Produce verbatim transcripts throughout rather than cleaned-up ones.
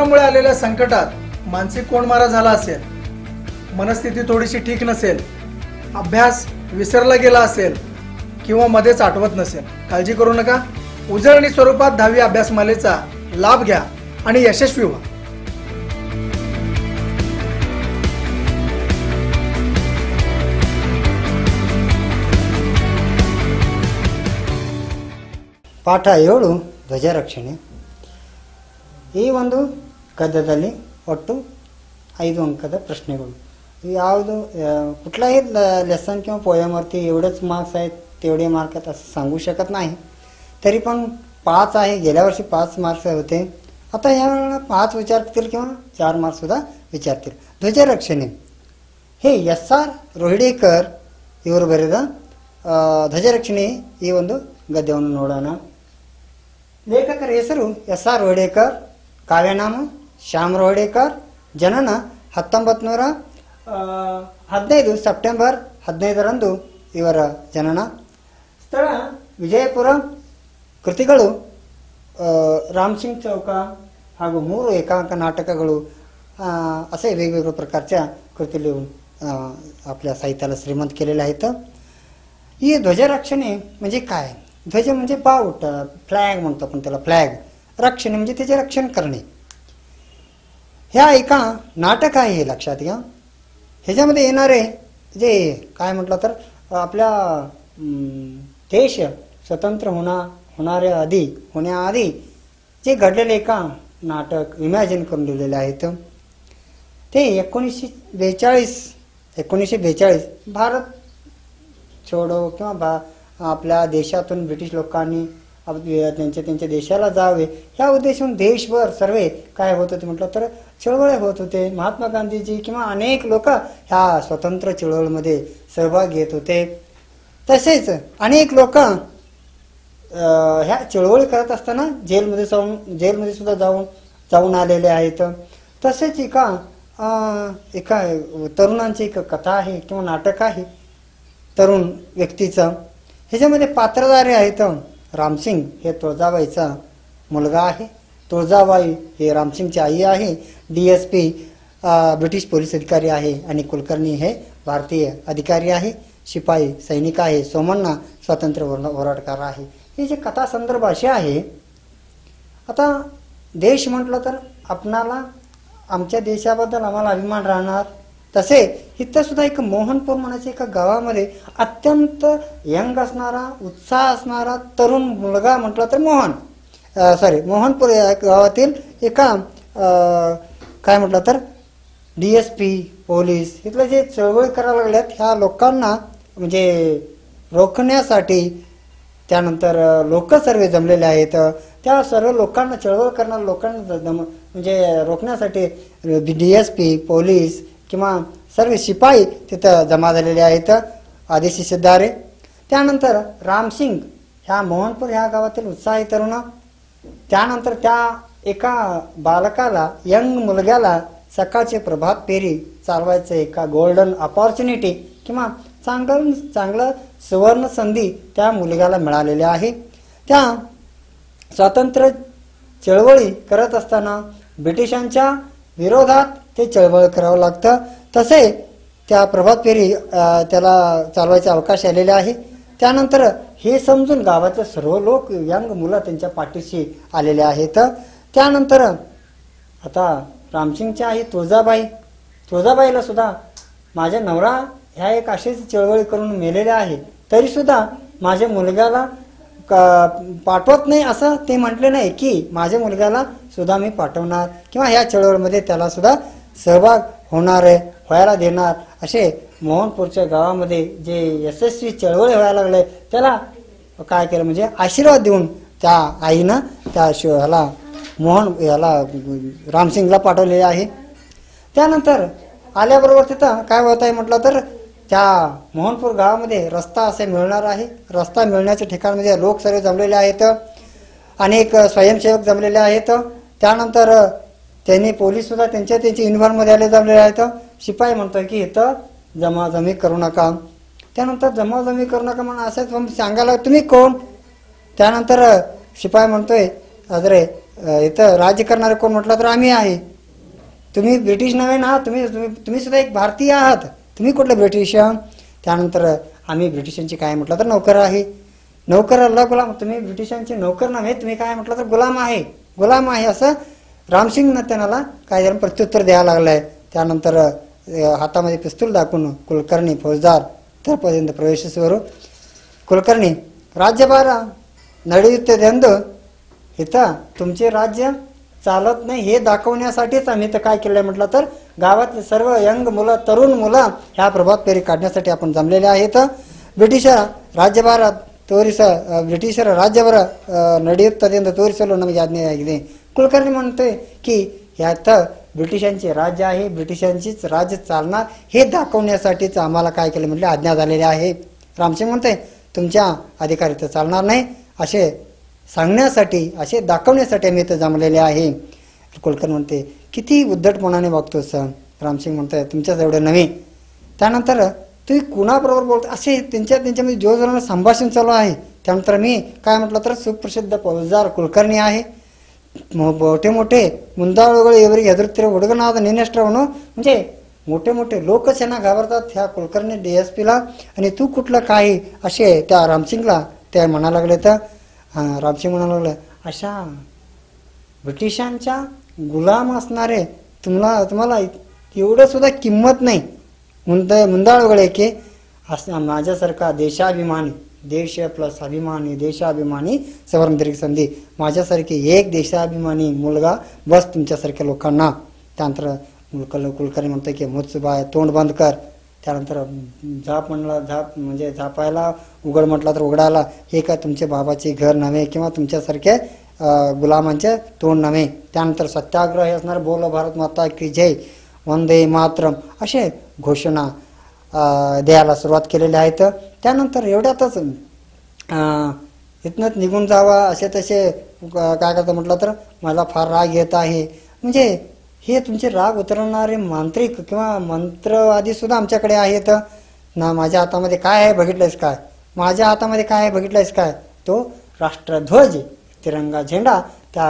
कोरोनामुळे आलेल्या संकटात मानसिक कोंडमारा झाला असेल, मनस्थिती थोडीशी ठीक नसेल, अभ्यास विसरला गेला असेल किंवा मध्येच आठवत नसेल, काळजी करू नका। उजळणी स्वरूपात दहावी अभ्यासमालेचा लाभ घ्या आणि यशस्वी व्हा। पाठ एवढू ध्वज रक्षणे ಈ ಒಂದು ಕದದಲ್ಲಿ ಒಟ್ಟು ಐದು ಅಂಕದ ಪ್ರಶ್ನೆಗಳು ಯಾವುದು कुठलाही लेसन किंवा पोयमवरती एवढेच मार्क्स आहेत तेवढे मार्क आहेत असं सांगू शकत नाही। तरी पण पाच आहे, गेल्या वर्षी पाच मार्क्स होते, आता यावेळेला पाच विचारतील किंवा चार मार्क्स सुद्धा विचारतील। ಧ್ವಜ ರಕ್ಷಣೆ हे ಎಸ್ ಆರ್ ರೋಹಿಡೇಕರ್ ಇವರು ಬರೆದ ಧ್ವಜ ರಕ್ಷಣೆ ಈ ಒಂದು ಗದ್ಯವನ್ನು ನೋಡೋಣ। लेखकर ಹೆಸರು ಎಸ್ ಆರ್ ರೋಹಿಡೇಕರ್, काव्यनाम श्याम ರೋಹಿಡೇಕರ್, जनन हतोर हद्न सप्टेंबर हद्न इवर जनन, स्थल विजयपुर, कृतिगळु रामसिंग चौक हागू मूरु एकांक नाटकगळु असे वेगवेगळ्या प्रकारच्या कृती लिहून आपल्या साहित्याला श्रीमंत केलेले आहेत। ही ध्वज रक्षणे म्हणजे काय? ध्वज म्हणजे बाऊट, फ्लॅग म्हणतो आपण त्याला, फ्लॅग रक्षण म्हणजे त्याचे रक्षण करणे। ह्या एका नाटक आहे हे लक्षात घ्या। ह्याच्यामध्ये येणारे जे काय म्हटलं तर आपल्या देश स्वतंत्र होणार होणाऱ्या आधी होण्याआधी जे घडलेले एका नाटक इमॅजिन करून दिलेले आहेत। ते एकोणीसशे बेचाळीस एकोणीसशे बेचाळीस भारत छोडो किंवा भा आपल्या देशातून ब्रिटिश लोकांनी त्यांच्या त्यांच्या देशाला जावे ह्या उद्देशून देशभर सर्वे काय होत होते म्हटलं तर चळवळ होत होते। महात्मा गांधीजी किंवा अनेक लोक ह्या स्वतंत्र चळवळीमध्ये सहभाग घेत होते। तसेच अनेक लोक ह्या चळवळी करत असताना जेलमध्ये जाऊन जेलमध्ये सुद्धा जाऊन जाऊन आलेले आहेत। तसेच एका एका तरुणांची एक कथा आहे किंवा नाटक आहे तरुण व्यक्तीचं। ह्याच्यामध्ये पात्रधारे आहेत रामसिंग हे तुळजाबाईचा मुलगा आहे, तुळजाबाई हे रामसिंगची आई आहे, D S P British police अधिकारी आहे आणि कुलकर्णी हे भारतीय अधिकारी आहे, शिपाई सैनिक आहे, सोमण्णा स्वातंत्र्य होराटकार आहे। हे जे कथा संदर्भ असे आहे। आता देश म्हटलं तर आपणाला आमच्या देशाबद्दल आम्हाला अभिमान राहणार। तसे इथं सुद्धा एक मोहनपूर म्हणायच्या एका गावामध्ये अत्यंत यंग असणारा उत्साह असणारा तरुण मुलगा म्हटलं तर मोहन सॉरी मोहनपूर या गावातील एका काय म्हटलं तर डी एस पी पोलीस इथलं जे चळवळ करायला लागल्यात ह्या लोकांना म्हणजे रोखण्यासाठी त्यानंतर लोक सर्व जमलेले आहेत। त्या सर्व लोकांना चळवळ करणाऱ्या लोकांना जम म्हणजे रोखण्यासाठी डी एस पी पोलीस किंवा सर्व शिपाई तिथं जमा झालेले आहेत आदेशी सिद्धारे। त्यानंतर रामसिंग ह्या मोहनपूर ह्या गावातील उत्साही तरुण त्यानंतर त्या एका बालकाला यंग मुलग्याला सकाळचे प्रभात फेरी चालवायचं एका गोल्डन अपॉर्च्युनिटी किंवा चांगलं चांगलं सुवर्ण संधी त्या मुलग्याला मिळालेली आहे। त्या स्वातंत्र्य चळवळी करत असताना ब्रिटिशांच्या विरोधात ते चळवळ करावं लागतं। तसे त्या प्रभात फेरी त्याला चालवायचा अवकाश आलेला आहे। त्यानंतर हे समजून गावातले सर्व लोक यंग मुलं त्यांच्या पाठीशी आलेले आहेत। त्यानंतर आता रामसिंगच्या आई तुळजाबाई तुळजाबाईला सुद्धा माझ्या नवरा ह्या एक अशीच चळवळ करून मेलेल्या आहे तरीसुद्धा माझ्या मुलग्याला पाठवत नाही असं ते म्हटले नाही की माझ्या मुलग्याला सुद्धा मी पाठवणार किंवा ह्या चळवळीमध्ये त्याला सुद्धा सहभाग होणार आहे व्हायला देणार। असे मोहनपूरच्या गावामध्ये जे यशस्वी चळवळ व्हायला लागले त्याला काय केलं म्हणजे आशीर्वाद देऊन त्या आईनं त्या ह्याला मोहन ह्याला रामसिंगला पाठवलेले आहे। त्यानंतर आल्याबरोबर तिथं काय होत आहे म्हटलं तर त्या मोहनपूर गावामध्ये रस्ता असे मिळणार आहे। रस्ता मिळण्याच्या ठिकाणमध्ये लोक सर्व जमलेले आहेत, अनेक स्वयंसेवक जमलेले आहेत। त्यानंतर त्यांनी पोलीससुद्धा त्यांच्या त्यांच्या युनिफॉर्ममध्ये आले जमलेले आहेत। शिपाई म्हणतो की इथं जमाजमी करू नका। त्यानंतर जमाजमी करू नका म्हणून असंच सांगायला तुम्ही कोण? त्यानंतर शिपाई म्हणतोय अरे इथं राज्य करणारे कोण म्हटलं तर आम्ही आहे। तुम्ही ब्रिटिश नव्हे ना, तुम्ही तुम्ही सुद्धा एक भारतीय आहात। तुम्ही कुठले ब्रिटिश? त्यानंतर आम्ही ब्रिटिशांची काय म्हटलं तर नौकर आहे। नौकराला गुलाम, तुम्ही ब्रिटिशांचे नौकर नव्हे, तुम्ही काय म्हटलं तर गुलाम आहे, गुलाम आहे असं रामसिंग त्यांना काय जण प्रत्युत्तर द्यायला लागलंय। त्यानंतर हातामध्ये पिस्तूल दाखवून कुलकर्णी फौजदार तर पर्यंत प्रवेशस्वरू कुलकर्णी राज्यभारा नडयुत्य दंड इथं तुमचे राज्य चालत नाही हे दाखवण्यासाठीच आम्ही तर काय केलं म्हटलं तर गावातले सर्व यंग मुलं तरुण मुलं ह्या प्रभात फेरी काढण्यासाठी आपण जमलेले आहेत। ब्रिटिश राज्यभार तोरिस ब्रिटिशर राज्यभर नडयुत्तदेंद तोरिसलो नಮಗೆ ಆಜ್ಞೆ ಆಗಿದೆ। कुलकर्णी म्हणते की यात ब्रिटिशांचे राज्य आहे, ब्रिटिशांचीच राज्य चालणार हे दाखवण्यासाठीच आम्हाला काय केले म्हटले आज्ञा झालेली आहे। रामसिंग म्हणते तुमच्या अधिकारित चालणार नाही असे सांगण्यासाठी असे दाखवण्यासाठी आम्ही ते जमलेले आहे। कुलकर्णी म्हणते किती उद्धटपणाने वागतोस। रामसिंग म्हणते तुमच्याच एवढे नव्हे। त्यानंतर तुम्ही कुणाबरोबर बोलत असे त्यांच्या त्यांच्यामध्ये जोरदार संभाषण चालू आहे। त्यानंतर मी काय म्हटलं तर सुप्रसिद्ध फौजदार कुलकर्णी आहे, मोठे मोठे मुंदाळगळे एवरी हदरत्रे उडगनाद नेनेष्ट्रवणो म्हणजे मोठे मोठे लोकसेना घाबरतात ह्या कुलकर्णी डीएसपीला आणि तू कुठला काय असे त्या रामसिंगला त्या म्हणायला लागले। तर रामसिंग म्हणायला लागले अशा ब्रिटिशांच्या गुलाम असणारे तुम्हाला तुम्हाला एवढं सुद्धा किंमत नाही, मुंद मुंदाळगळे की माझ्यासारखा देशाभिमानी देश प्लस अभिमानी देशाभिमानी सवर्णदीर्घ संधी माझ्यासारखे एक देशाभिमानी मुलगा बस तुमच्यासारख्या लोकांना। त्यानंतर मुलकल कुलकर्णी म्हणतो की मुत्सुबाय तोंड बंद कर। त्यानंतर झाप म्हणला झाप म्हणजे झापायला, उघड म्हटला तर उघडायला, हे काय तुमचे बाबाचे घर नव्हे किंवा तुमच्यासारखे गुलामांचे तोंड नव्हे। त्यानंतर सत्याग्रह हे असणार बोलो भारत माता की जय वंदे मातरम असे घोषणा द्यायला सुरुवात केलेली आहेत। त्यानंतर एवढ्यातच इथनंच निघून जावा असे तसे काय करता म्हटलं तर मला फार राग येत आहे। म्हणजे हे तुमचे राग उतरवणारे मांत्रिक किंवा मंत्रवादी सुद्धा आमच्याकडे आहेत ना। माझ्या हातामध्ये काय आहे बघितलंयस काय, माझ्या हातामध्ये काय आहे बघितलंयस काय, तो राष्ट्रध्वज तिरंगा झेंडा त्या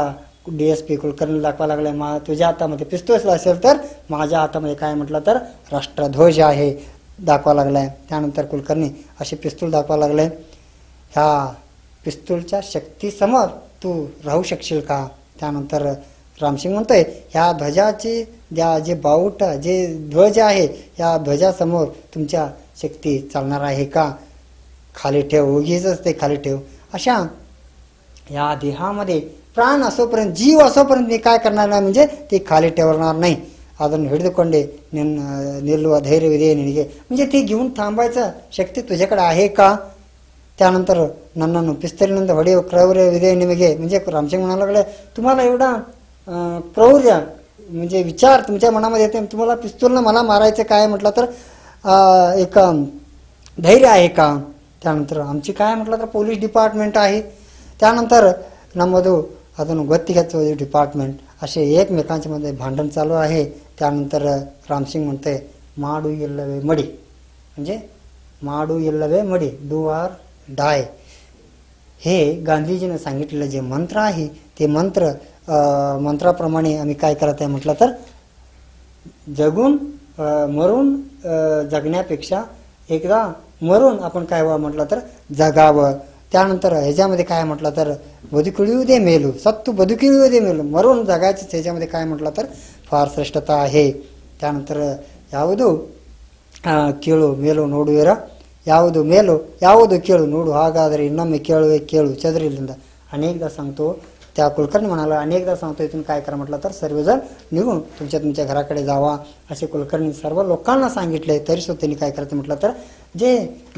डी एस पी कुलकर्णी दाखवा लागलाय। मा तुझ्या हातामध्ये पिस्तूल असेल तर माझ्या हातामध्ये काय म्हटलं तर राष्ट्रध्वज आहे दाखवा लागलाय। त्यानंतर कुलकर्णी असे पिस्तूल दाखवा लागले, ह्या पिस्तूलच्या शक्तीसमोर तू राहू शकशील का? त्यानंतर रामसिंग म्हणतोय ह्या ध्वजाची ज्या जे बाऊट जे ध्वज आहे ह्या ध्वजासमोर तुमच्या शक्ती चालणार आहे का? खाली ठेव, उगीच ते खाली ठेव। अशा या देहामध्ये प्राण असोपर्यंत जीव असोपर्यंत मी काय करणार नाही, म्हणजे ती खाली ठेवणार नाही, ಅದನ್ನು ಹಿಡಿದುಕೊಂಡೆ ನಿನ್ನ ನಿಲ್ಲುವ ಧೈರ್ಯವಿದೆ ನಿನಗೆ, म्हणजे ती घेऊन थांबायचं शक्ती तुझ्याकडे आहे का? त्यानंतर ನನ್ನನ್ನು ಪಿಸ್ತಲಿನಿಂದ ಹೊಡೆಯುವ ಕ್ರೌರ್ಯವಿದೆ ನಿಮಗೆ, म्हणजे ರಾಮसिंग म्हणायला लागले तुम्हाला एवढा क्रोर्य म्हणजे विचार तुमच्या मनामध्ये येते, तुम्हाला पिस्तूलनं मला मारायचं काय म्हटलं तर एक धैर्य आहे का? त्यानंतर आमची काय म्हटलं तर पोलीस डिपार्टमेंट आहे, त्यानंतर ನಮ್ಮದು ಅದನ್ನು ಗೊತ್ತಿಗೆಚ್ಚುವ ಡಿಪಾರ್ಟ್ಮೆಂಟ್ असे एकमेकांच्या मध्ये भांडण चालू आहे। त्यानंतर रामसिंग म्हणते माडू इल्लवे मडी म्हणजे माडू इल्लवे मडी डू आर डाय हे गांधीजीने सांगितलेलं जे मंत्र आहे ते मंत्र मंत्राप्रमाणे आम्ही काय करत आहे म्हटलं तर जगून मरून जगण्यापेक्षा एकदा मरून आपण काय व्हावं म्हटलं तर जगावं। त्यानंतर ह्याच्यामध्ये काय म्हटलं तर बदुकिळू दे मेलू सत्तू बदुकिळू दे मेलू मरून जगायचीच ह्याच्यामध्ये काय म्हटलं तर फार श्रेष्ठता आहे। त्यानंतर ಯಾವುದು ಕೇಳು ಮೇಲು ನೋಡುವಿರ, ಯಾವುದು ಮೇಲು ಯಾವುದು ಕೇಳು ನೋಡು, ಹಾಗಾದರೆ ಇನ್ನೊಮ್ಮೆ ಕೇಳುವೆ ಕೇಳು ಚದರಿಲಿಂದ अनेकदा सांगतो त्या कुलकर्णी म्हणाला अनेकदा सांगतो इथून काय करा म्हटलं तर सर्वजण निघून तुमच्या तुमच्या घराकडे जावा असे कुलकर्णी सर्व लोकांना सांगितले। तरी सुद्धा त्यांनी काय करते म्हटलं तर जे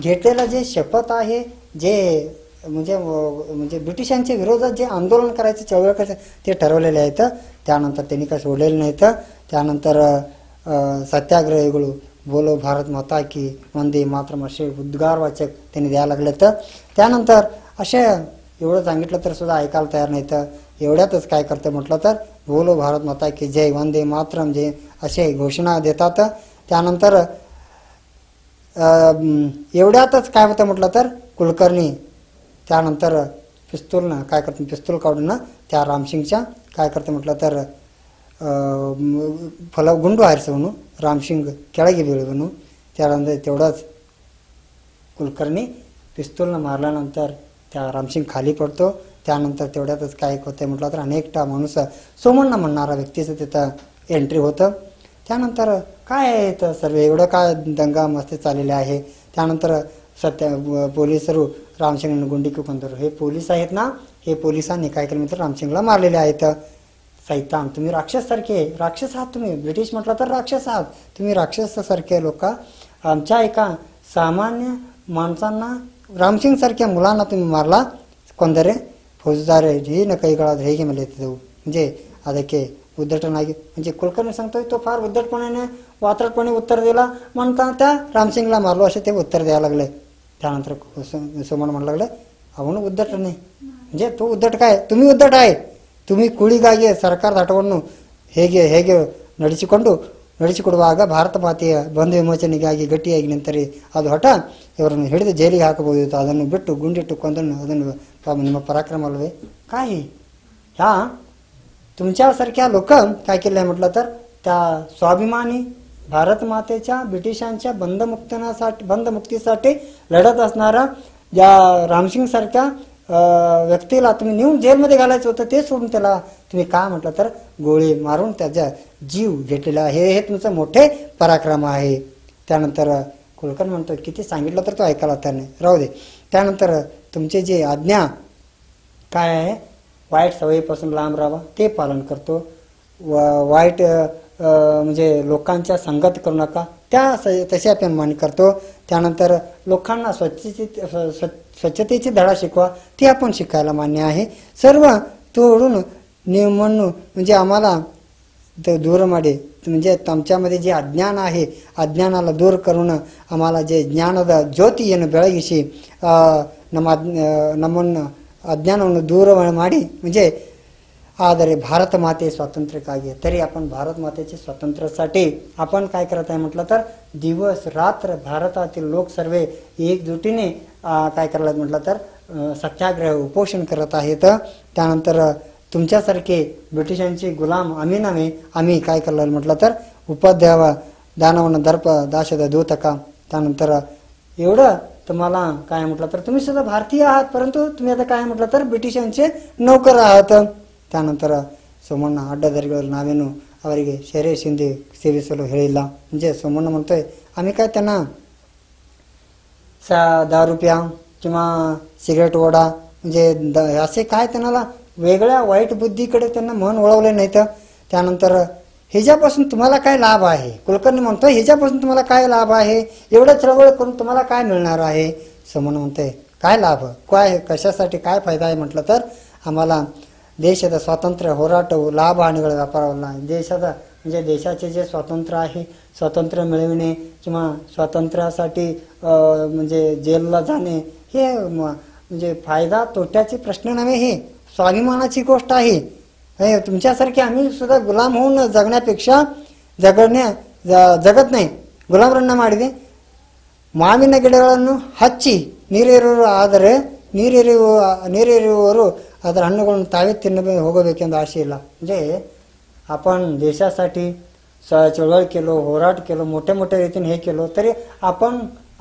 घेतलेला जे शपथ आहे जे म्हणजे म्हणजे ब्रिटिशांच्या विरोधात जे आंदोलन करायचं चळवळ करायचं ते ठरवलेले आहेत। त्यानंतर त्यांनी काय सोडलेलं नाहीत। त्यानंतर सत्याग्रहीಗಳು बोलो भारत माता की वंदे मातरम असे उद्गारवाचक त्यांनी द्यायला लागले। तर त्यानंतर असे एवढं सांगितलं तर सुद्धा ऐकायला तयार नाहीत। एवढ्यातच काय करतं म्हटलं तर बोलो भारत माता की जय वंदे मातरम जय असे घोषणा देतात। त्यानंतर एवढ्यातच काय होतं म्हटलं तर कुलकर्णी त्यानंतर पिस्तूलनं काय करतो पिस्तूल काढून त्या रामसिंगच्या काय करते म्हटलं तर फला गुंडू हायरचं म्हणून रामसिंग केळागे बेळे म्हणून त्यानंतर तेवढाच कुलकर्णी पिस्तूलनं मारल्यानंतर त्या रामसिंग खाली पडतो। त्यानंतर तेवढ्यातच काय होते म्हटलं तर अनेकटा माणूस सोमण्णा म्हणणारा व्यक्तीचं तिथं एंट्री होतं। त्यानंतर काय सर्व एवढं काय दंगा मस्ती चाललेली आहे। त्यानंतर सत्य पोलीसरू रामसिंग गुंडीकू पंधर हे पोलीस आहेत ना, हे पोलिसांनी काय केलं मित्र रामसिंगला मारलेले आहेत। सैतान तुम्ही राक्षस सारखे, राक्षस आहात तुम्ही, ब्रिटिश म्हटलं तर राक्षस आहात तुम्ही, राक्षस सारखे लोक आमच्या एका सामान्य माणसांना रामसिंग सारख्या मुलांना तुम्ही मारला। ಕೊಂದರೆ फौजदार हेन कईगड़ा हे मेले म्हणजे ಅದಕ್ಕೆ उद्धटन आगे म्हणजे कुलकर्णी सांगतोय तो फार उद्धटपणाने वात्रटपणे उत्तर दिला म्हणता त्या रामसिंगला मारलो असे ते उत्तर द्यायला लागले। त्यानंतर सोमण म्हणू लागले आपण उद्धट नाही म्हणजे तो उद्धट काय तुम्ही उद्धट आहे, तुम्ही ಕೂಳಿಗಾಗಿ ಸರ್ಕಾರ ದಾಟವನ್ನು ಹೇಗೆ ಹೇಗೆ ನಡೆಸಿಕೊಂಡು ನಡೆಸಿಕೊಡುವಾಗ ಭಾರತ ಮಾತೆಯ ಬಂಧು ವಿಮೋಚನೆಗಾಗಿ ಗಟ್ಟಿಯಾಗಿ ನಿಂತರೆ ಅದು ಹಠ ಇವರನ್ನು ಹಿಡಿದು ಜೈಲಿಗೆ ಹಾಕಬಹುದು, ಅದನ್ನು ಬಿಟ್ಟು ಗುಂಡಿಟ್ಟು ಕೊಂದನ್ನು ಅದನ್ನು ನಿಮ್ಮ ಪರಾಕ್ರಮ ಅಲ್ವೇ काय या तुमच्यासारख्या लोक काय केले म्हटलं तर त्या स्वाभिमानी भारत मातेच्या ब्रिटिशांच्या बंधमुक्तनासाठी बंधमुक्तीसाठी लढत असणारा या रामसिंग सारख्या व्यक्तीला तुम्ही नेऊन जेलमध्ये घालायचं होतं, ते सोडून त्याला तुम्ही काय म्हटलं तर गोळी मारून त्याचा जीव घेतलेला आहे, हे तुमचं मोठे पराक्रम आहे। त्यानंतर कुलकर्णी म्हणतो किती सांगितलं तर तो ऐकायला तयार नाही, राहू दे। त्यानंतर तुमचे जे आज्ञा काय आहे वाईट सवयीपासून लांब राहा ते पालन करतो, वाईट म्हणजे लोकांच्या संगत करू नका त्या तशा प्रमाणे करतो। त्यानंतर लोकांना स्वच्छतेची स्वच्छतेची धडा शिकवा ती आपण शिकायला मान्य आहे। सर्व तोडून नियमन म्हणजे आम्हाला दूर माडे म्हणजे आमच्यामध्ये जे अज्ञान आहे अज्ञानाला दूर करून आम्हाला जे ज्ञानद ज्योति येन ಬೆಳಗಿಸಿ ನಮ್ಮ ನಮ್ಮನ್ನು ಅಜ್ಞಾನವನ್ನು दूर ಮಾಡಿ म्हणजे ಆದರೆ भारत माते स्वातंत्र्यासाठी तरी आपण भारत मातेचे स्वातंत्र्यासाठी आपण काय करत आहे म्हटलं तर दिवस रात्र भारतातील लोक सर्व एकजुटीने काय करतात म्हटलं तर सत्याग्रह उपोषण करत आहेत। त्यानंतर तुमच्यासारखे ब्रिटिशांचे गुलाम आम्ही नव्हे, आम्ही काय करणार म्हटलं तर उपाध्याय दानवन दर्प दाशद दूतका। त्यानंतर एवढं तुम्हाला काय म्हटलं तर तुम्ही सुद्धा भारतीय आहात परंतु तुम्ही आता काय म्हटलं तर ब्रिटिशांचे नौकर आहात। त्यानंतर सोमಣ್ಣ ಅಡ್ಡದರಿಗಳ ನಾವೇನು ಅವರಿಗೆ ಶೇರೆ ಸಿಂಧಿ ಸೇವಿಸಲು ಹೇಳಿಲ್ಲ म्हणजे सोमಣ್ಣ म्हणतोय आम्ही काय त्यांना दारूप्या किंवा सिगरेट ओढा म्हणजे असे काय त्यांना वेगळ्या वाईट बुद्धीकडे त्यांना मन वळवले नाहीत। त्यानंतर ह्याच्यापासून तुम्हाला काय लाभ आहे कुलकर्णी म्हणतोय ह्याच्यापासून तुम्हाला काय लाभ आहे, एवढं चळवळ करून तुम्हाला काय मिळणार आहे। सोमಣ್ಣ म्हणतोय काय लाभ काय कशासाठी काय फायदा आहे म्हटलं तर आम्हाला देशाचा स्वातंत्र्य होराट लाभ आणिಗಳ व्यापाराला देशाचा म्हणजे देशाचे जे स्वातंत्र्य आहे स्वातंत्र्य मिळविणे किंवा स्वातंत्र्यासाठी म्हणजे जेलला जाणे हे म्हणजे फायदा तोट्याचे प्रश्न नव्हे, हे स्वाभिमानाची गोष्ट आहे। हे तुमच्यासारखे आम्ही सुद्धा गुलाम होऊन जगण्यापेक्षा जगण्या जगत नाही ಗುಲಾಮರನ್ನ ಮಾಡಿದೆ। ಮಾವಿನ ಗಿಡಗಳನ್ನು ಹಚ್ಚಿ ನೀರೆರೆಯುವರು ಆದರೆ ನೀರೆರೆಯುವ ನೀರೆರೆಯುವರು ಅದರ ಹಣ್ಣುಗಳನ್ನು ತಾವೇ ತಿನ್ನಬೇಕು ಹೋಗಬೇಕೆಂದು ಆಸೆ ಇಲ್ಲ। म्हणजे आपण ದೇಶासाठी ಚಳವळ केलो ಹೋರಾಟ केलो मोठे मोठे ರೀತಿने हे केलो तरी आपण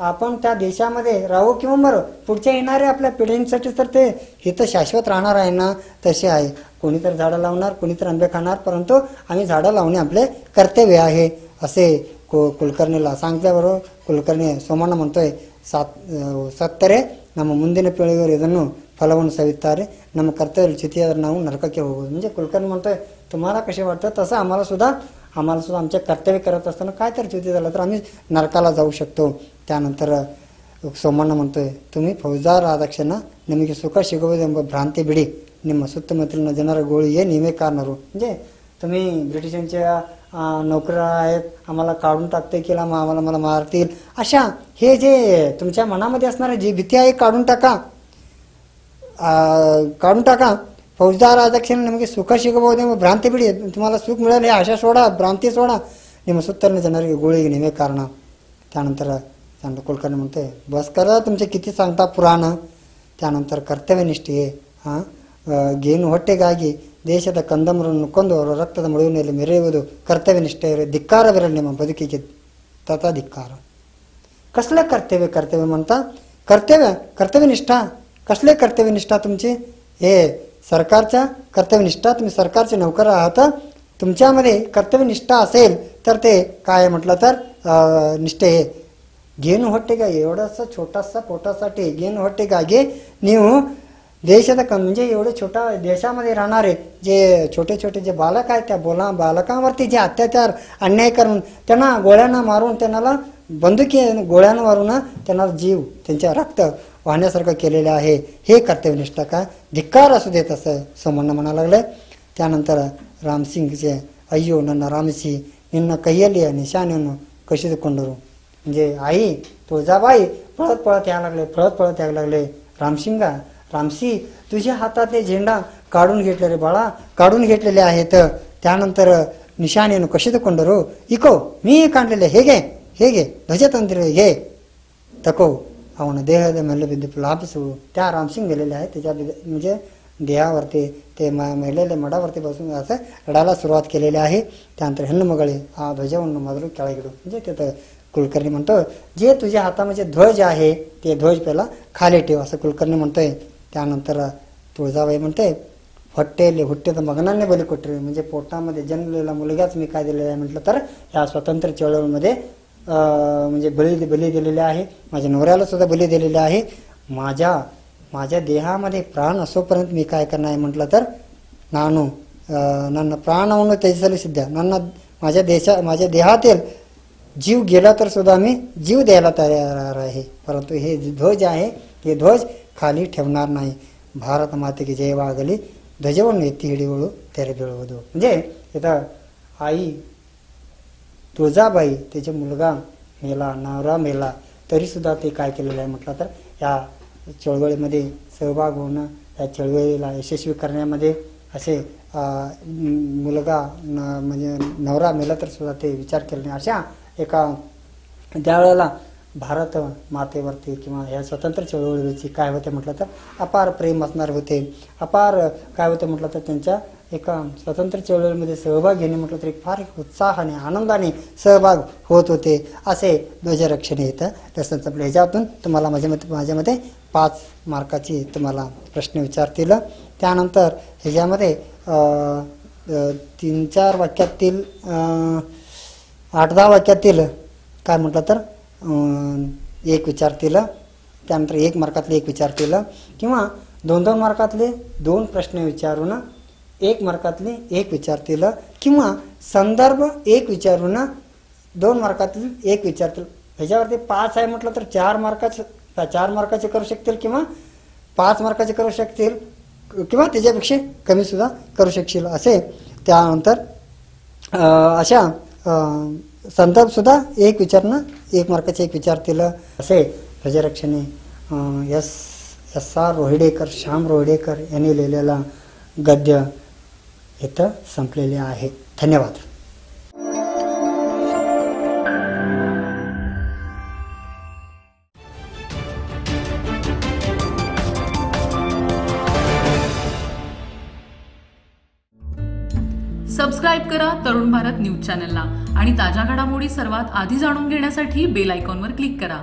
आपण त्या देशामध्ये राहू किंवा मरू पुढच्या येणाऱ्या आपल्या पिढ्यांसाठी तर ते हित शाश्वत राहणार आहे ना, तसे आहे। कोणीतरी झाडं लावणार कोणीतरी आंबे खाणार परंतु आम्ही झाडं लावणे आपले कर्तव्य आहे असे कुलकर्णीला सांगितल्याबरोबर कुलकर्णी सोमಣ್ಣ म्हणतोय सात सत्तरे ನಮ್ಮ ಮುಂದಿನ ಪೀಳಿಗೆಯವರು ಇದನ್ನು ಫಲವನ್ನು ಸವಿತಾರೆ, ನಮ್ಮ ಕರ್ತವ್ಯ ಚಿತಿಯಾದ ನಾವು ನರಕಕ್ಕೆ ಹೋಗೋದು। म्हणजे कुलकर्णी म्हणतोय तुम्हाला कसे वाटतं तसं आम्हाला सुद्धा आम्हाला सुद्धा आमचे कर्तव्य करत असताना काय तर चुकी झालं तर आम्ही नरकाला जाऊ शकतो। त्यानंतर सोमಣ್ಣ म्हणतोय तुम्ही फौजदार ಆದಕ್ಷಣ ನಿಮಗೆ ಸುಖ ಸಿಗುವುದೆಂಬ ಭ್ರಾಂತಿ ಬಿಡಿ, ನಿಮ್ಮ ಸುತ್ತಮುತ್ತಲಿನ ಜನರ ಗೋಳಿಗೆ ನೀವೇ ಕಾರಣರು। म्हणजे तुम्ही ಬ್ರಿಟಿಷांच्या नोकर आहेत आम्हाला काढून टाकते किंवा आम्हाला मला मारतील अशा हे जे तुमच्या मनामध्ये असणारे जी भीती आहे काढून टाका काढून टाका। फौजदार ಆದಕ್ಷಣ ನಿಮಗೆ ಸುಖ ಸಿಗಬಹುದೆಂಬ ಭ್ರಾಂತಿ ಬಿಡಿ, तुम्हाला सुख मिळेल हे आशा सोडा भ्रांति सोडा, ನಿಮ್ಮ ಸುತ್ತಲಿನ ಜನರಿಗೆ ಗೋಳಿಗೆ ನೀವೇ ಕಾರಣ। त्यानंतर कुलकर्णी म्हणते बस करा तुमचे किती सांगता पुराण। त्यानंतर कर्तव्यनिष्ठ आहे हां ಗೇನು ಹೊಟ್ಟೆಗಾಗಿ ದೇಶದ ಕಂದಮರನ್ನು ಕೊಂದು ಅವರ ರಕ್ತದ ಮಡುವಿನಲ್ಲಿ ಮೆರೆಯುವುದು ಕರ್ತವ್ಯ ನಿಷ್ಠೆಯವರೇ. ಧಿಕ್ಕಾರವಿರಲಿ ನಿಮ್ಮ ಬದುಕಿಗೆ, ತಥಾ ಧಿಕ್ಕಾರ. कसले कर्तव्य कर्तव्य म्हणता, कर्तव्य कर्तव्यनिष्ठा कसले कर्तव्यनिष्ठा तुमची? हे सरकारच्या कर्तव्यनिष्ठा. तुम्ही सरकारचे नोकर आहात, तुमच्यामध्ये कर्तव्यनिष्ठा असेल तर ते काय म्हटलं तर निष्ठे. हे गेन ಹೊಟ್ಟೆಗೆ एवढासा छोटासा पोटासाठी गेन ಹೊಟ್ಟೆಗಾಗಿ ನೀವು देशात म्हणजे एवढे छोटा देशामध्ये राहणारे जे छोटे छोटे जे बालक आहेत त्या बोला बालकांवरती जे अत्याचार अन्याय करून त्यांना गोळ्यांना मारून त्यांना बंदुकी गोळ्यांना मारून त्यांना जीव त्यांच्या रक्त वाहण्यासारखं केलेलं आहे. हे कर्तव्यनिष्ठा का? धिक्कार असू देत असं समन्न म्हणा लागले. त्यानंतर रामसिंगचे अय्यो ನನ್ನ ರಾಮಸಿ ನಿನ್ನ ಕೈಯಲ್ಲಿ ನಿಶಾನೆಯನ್ನು ಕಸಿದುಕೊಂಡರು. म्हणजे आई तुळजाबाई पळत पळत यायला लागले, पळत पळत यायला लागले. रामसिंगा रामसी तुझ्या हातातले झेंडा काढून घेतले रे बाळा, काढून घेतलेले आहेत. त्यानंतर निशानेनं कसिದುಕೊಂಡರು. इको मी काढलेले, ಹೇಗೆ ಹೇಗೆ ಧ್ವಜತಂತ್ರ घे तको ಅವನ ದೇಹದ ಮೇಲೆ ಬಿದ್ದು ಪ್ಲಾಪಿಸು. त्या रामसिंग गेलेले आहेत त्याच्या म्हणजे देहावरती ते मा महिलेले मडावरती बसून असं रडायला सुरुवात केलेली आहे. त्यानंतर ಹೆಣ್ಣು ಮಗಳೇ ಆ ಧ್ವಜವನ್ನು ಮೊದಲು ಕೆಳಗಿಡು. म्हणजे तिथं कुलकर्णी म्हणतो जे तुझ्या हातामध्ये ध्वज आहे ते ध्वज पहिला खाली ठेव असं कुलकर्णी म्हणतोय. त्यानंतर तुळजाबाई म्हणते ಹೊಟ್ಟೆಯಲ್ಲಿ ಹುಟ್ಟಿದ ಮಗನನ್ನೇ ಬಲಿ ಕೊಟ್ಟರು. म्हणजे पोटामध्ये जन्मलेला मुलगाच मी काय दिलेला आहे म्हटलं तर या स्वातंत्र्य चळवळीमध्ये म्हणजे बली बली दिलेले आहे. माझ्या नवऱ्याला सुद्धा बली दिलेले आहे. माझ्या माझ्या देहामध्ये प्राण असोपर्यंत मी काय करणार आहे म्हटलं तर ನಾನು ನನ್ನ ಪ್ರಾಣವನ್ನು ತ್ಯಜಿಸಲು ಸಿದ್ಧ. ನನ್ನ माझ्या देशा माझ्या देहातील जीव गेला तर सुद्धा मी जीव द्यायला तयार आहे. परंतु हे ध्वज आहे हे ध्वज खाली ठेवणार नाही. भारत मातेची जयवागली ಧ್ವಜವನ್ನು ಎತ್ತಿ ಹಿಡಿಯುವಳು ತೆರೆ ಬೀಳುವುದು. म्हणजे इथं आई तुळजाबाई त्याचा मुलगा मेला नवरा मेला तरीसुद्धा ते काय केलेलं आहे म्हटलं तर या चळवळीमध्ये सहभाग होणं या चळवळीला यशस्वी करण्यामध्ये असे मुलगा न म्हणजे नवरा मेला तर सुद्धा ते विचार केले नाही. अशा एका ज्यावेळेला भारत मातेवरती किंवा या स्वतंत्र चळवळीवरची काय होते म्हटलं तर अपार प्रेम असणार होते. अपार काय होते म्हटलं तर त्यांच्या एका स्वतंत्र चळवळीमध्ये सहभाग घेणे म्हटलं तरी फार एक उत्साहाने आनंदाने सहभाग होत होते. असे ध्वज रक्षणे येतं लसनचं आपल्या ह्याच्यातून तुम्हाला माझ्या मते माझ्या मते पाच मार्काची तुम्हाला प्रश्न विचारतील. त्यानंतर ह्याच्यामध्ये तीन चार वाक्यातील आठ दहा वाक्यातील काय म्हटलं तर एक विचारतील. त्यानंतर एक मार्कातले एक विचारतील किंवा दोन दोन मार्कातले दोन प्रश्न विचारून एक मार्कातले एक विचारतील किंवा संदर्भ एक विचारून दोन मार्कातले एक विचारतील. ह्याच्यावरती पाच आहे म्हटलं तर चार मार्काचं चार मार्काचे करू शकतील किंवा पाच मार्काचे करू शकतील किंवा त्याच्यापेक्षा कमीसुद्धा करू शकशील असे. त्यानंतर अशा संदर्भसुद्धा एक विचारणं एक मार्काचे एक विचारतील असे ध्वज रक्षणे S S R Rohidekar Shyam Rohidekar यांनी लिहिलेला गद्य इथं संपलेले आहे. धन्यवाद. सबस्क्राइब करा तरुण भारत न्यूज चॅनलला आणि ताज्या घडामोडी सर्वात आधी जाणून घेण्यासाठी बेल आयकॉनवर क्लिक करा.